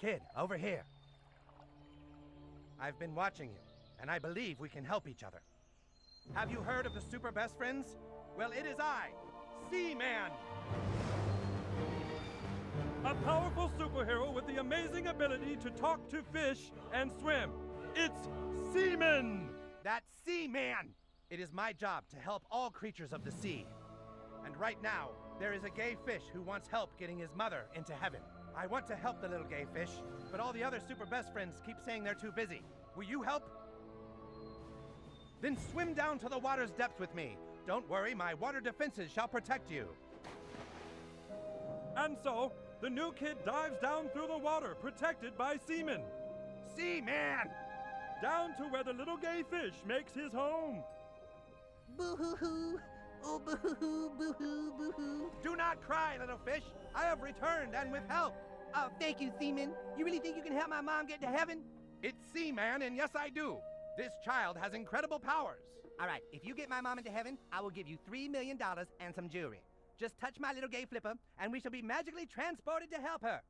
Kid, over here. I've been watching you, and I believe we can help each other. Have you heard of the Super Best Friends? Well, it is I, Seaman! A powerful superhero with the amazing ability to talk to fish and swim. It's Seaman! That's Seaman! It is my job to help all creatures of the sea. And right now, there is a gay fish who wants help getting his mother into heaven. I want to help the little gay fish, but all the other Super Best Friends keep saying they're too busy. Will you help? Then swim down to the water's depth with me. Don't worry, my water defenses shall protect you. And so, the new kid dives down through the water, protected by Seaman. Seaman! Down to where the little gay fish makes his home. Boo-hoo-hoo. Oh, boo-hoo-hoo, boo-hoo, boo-hoo. Do not cry, little fish. I have returned, and with help. Oh, thank you, Seaman. You really think you can help my mom get to heaven? It's Seaman, and yes, I do. This child has incredible powers. All right, if you get my mom into heaven, I will give you $3 million and some jewelry. Just touch my little gay flipper, and we shall be magically transported to help her.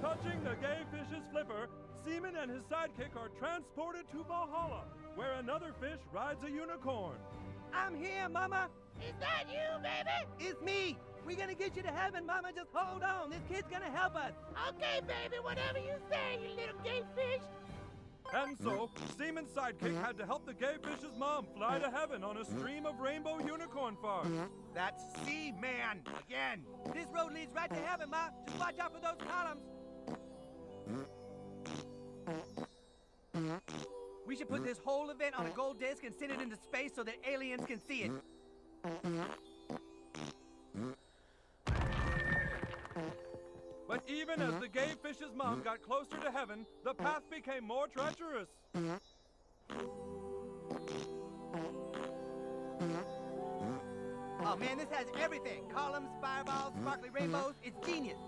Touching the gay fish's flipper, Seaman and his sidekick are transported to Valhalla, where another fish rides a unicorn. I'm here, Mama! Is that you, baby? It's me! We're gonna get you to heaven, Mama, just hold on! This kid's gonna help us! Okay, baby, whatever you say, you little gay fish! And so, Seaman's sidekick had to help the gay fish's mom fly to heaven on a stream of rainbow unicorn farts. That's Seaman again! This road leads right to heaven, Ma! Just watch out for those columns! We should put this whole event on a gold disc and send it into space so that aliens can see it. But even as the gay fish's mom got closer to heaven, the path became more treacherous. Oh man, this has everything. Columns, fireballs, sparkly rainbows. It's genius.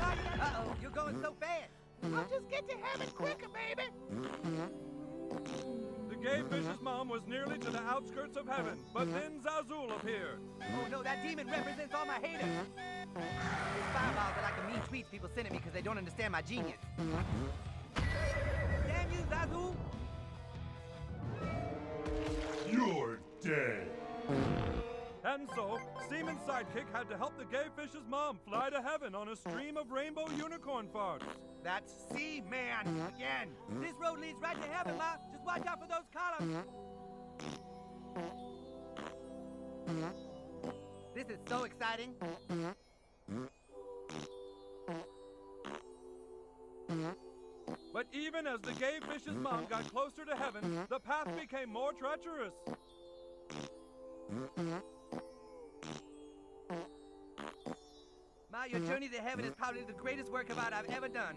Uh-oh, you're going so fast. I'll just get to heaven quicker, baby. The gay fish's mom was nearly to the outskirts of heaven, but then Zazul appeared. Oh no, that demon represents all my haters. These fireballs are like the mean tweets people send at me because they don't understand my genius. Damn you, Zazul! You're dead. And so, Seaman's sidekick had to help the gay fish's mom fly to heaven on a stream of rainbow unicorn farts. That's Seaman again. This road leads right to heaven, Ma. Just watch out for those columns. This is so exciting. But even as the gay fish's mom got closer to heaven, the path became more treacherous. Ma, your journey to heaven is probably the greatest work of art I've ever done.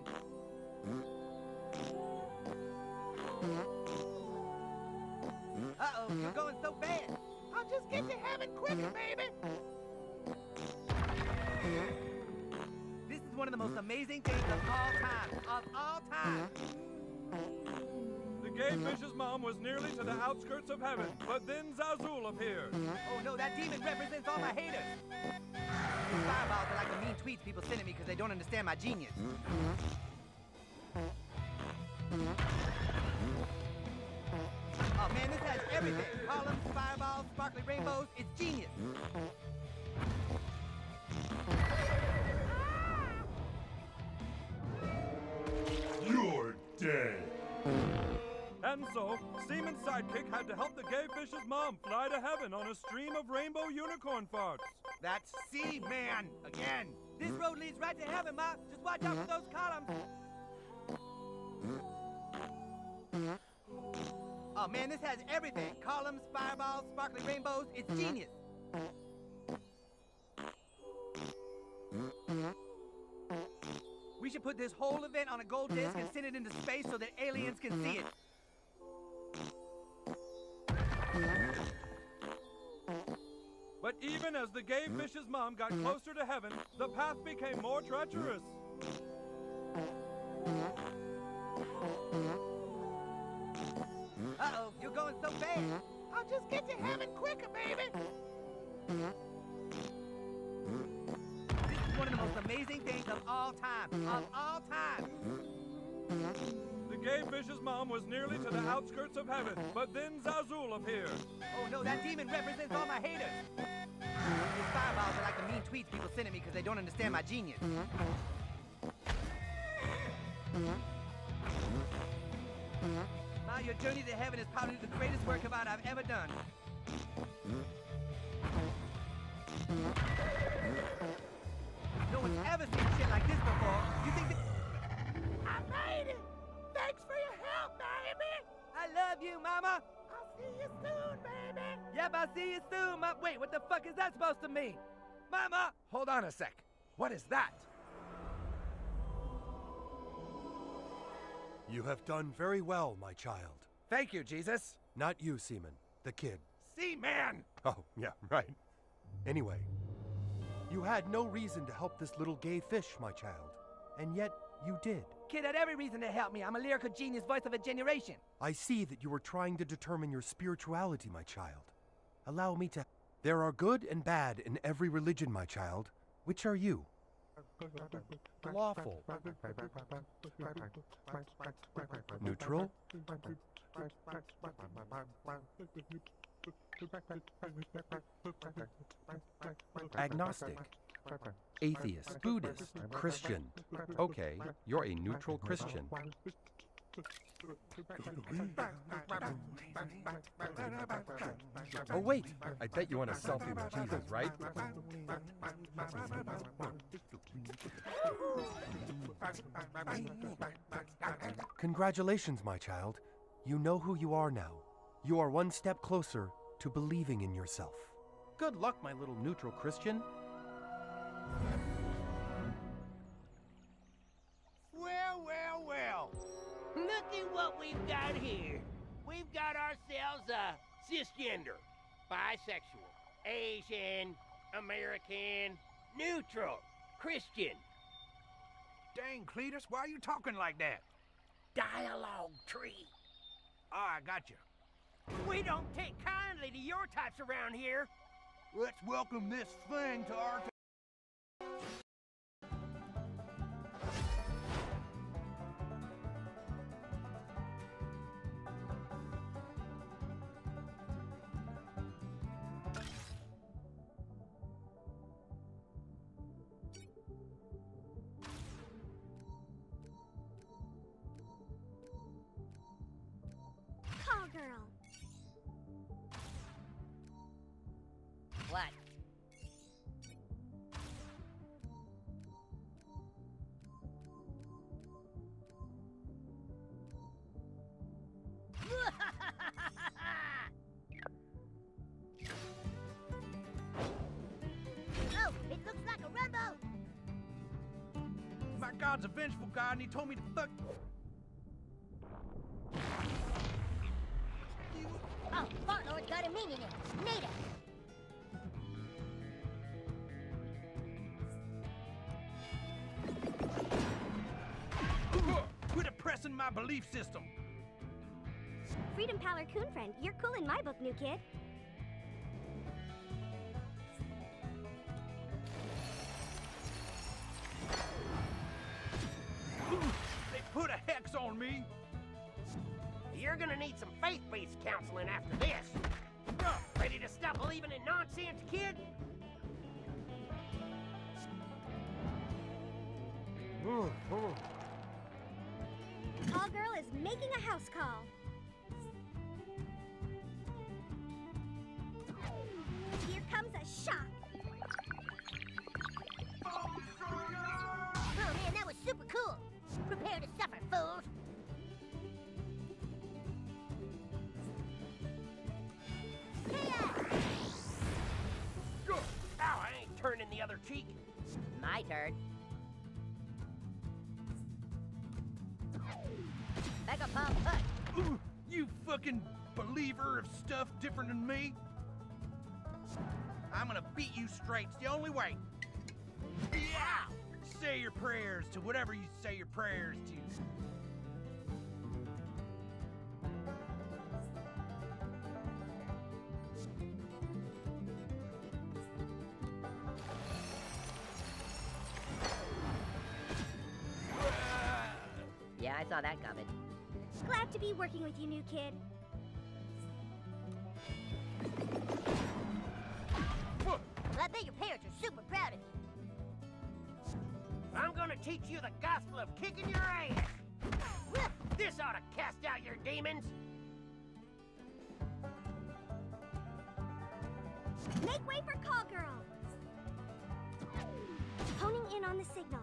Uh-oh, you're going so fast. I'll just get to heaven quicker, baby. This is one of the most amazing things of all time. Of all time. The gay fish's mom was nearly to the outskirts of heaven, but then Zazul appeared. Oh no, that demon represents all my haters. These fireballs are like the mean tweets people send at me because they don't understand my genius. Oh man, this has everything. Columns, fireballs, sparkly rainbows. It's genius. You're dead. And so, Seaman's sidekick had to help the gay fish's mom fly to heaven on a stream of rainbow unicorn farts. That's Seaman again. This road leads right to heaven, Ma. Just watch out for those columns. Oh man, this has everything. Columns, fireballs, sparkly rainbows. It's genius. We should put this whole event on a gold disc and send it into space so that aliens can see it. But even as the gay fish's mom got closer to heaven, the path became more treacherous. Uh-oh, you're going so fast. I'll just get to heaven quicker, baby. This is one of the most amazing things of all time. The gay fish's mom was nearly to the outskirts of heaven, but then Zazul appeared. Oh no, that demon represents all my haters. His fireballs are like the mean tweets people send at me because they don't understand my genius. Now your journey to heaven is probably the greatest work of art I've ever done. No one's ever seen shit like this before. You think that... I made it! Thanks for your help, baby! I love you, Mama! I'll see you soon, baby! Yep, I'll see you soon, Mom. Wait, what the fuck is that supposed to mean? Mama! Hold on a sec. What is that? You have done very well, my child. Thank you, Jesus. Not you, Seaman. The kid. Seaman! Oh, yeah, right. Anyway, you had no reason to help this little gay fish, my child. And yet, you did. Kid had every reason to help me. I'm a lyrical genius, voice of a generation. I see that you were trying to determine your spirituality, my child. Allow me to... There are good and bad in every religion, my child. Which are you? Lawful. Neutral. Agnostic. Atheist. Buddhist. Christian. Okay, you're a neutral Christian. Oh wait, I bet you want a selfie with Jesus, right? Congratulations, my child. You know who you are now. You are one step closer to believing in yourself. Good luck, my little neutral Christian. Well. Look at what we've got here. We've got ourselves a cisgender, bisexual, Asian, American, neutral, Christian. Dang, Cletus, why are you talking like that? Dialogue tree. Oh, I got you. We don't take kindly to your types around here. Let's welcome this thing to our... What? Oh, it looks like a rainbow. My God's a vengeful God, and he told me to fuck. Oh, follow it got a meaning in it. Native. My belief system. Freedom Power Coon Friend, you're cool in my book, new kid. They put a hex on me. You're gonna need some faith-based counseling after this. Ready to stop believing in nonsense, kid? Call Girl is making a house call. Here comes a shock. Oh man, that was super cool. Prepare to suffer, fools. Ow, I ain't turning the other cheek. My turn. Ooh, you fucking believer of stuff different than me. I'm gonna beat you straight. It's the only way. Yeah! Say your prayers to whatever you say your prayers to. saw that coming. Glad to be working with you, new kid. Well, I bet your parents are super proud of you. I'm gonna teach you the gospel of kicking your ass. This ought to cast out your demons. Make way for call girl. Honing in on the signal.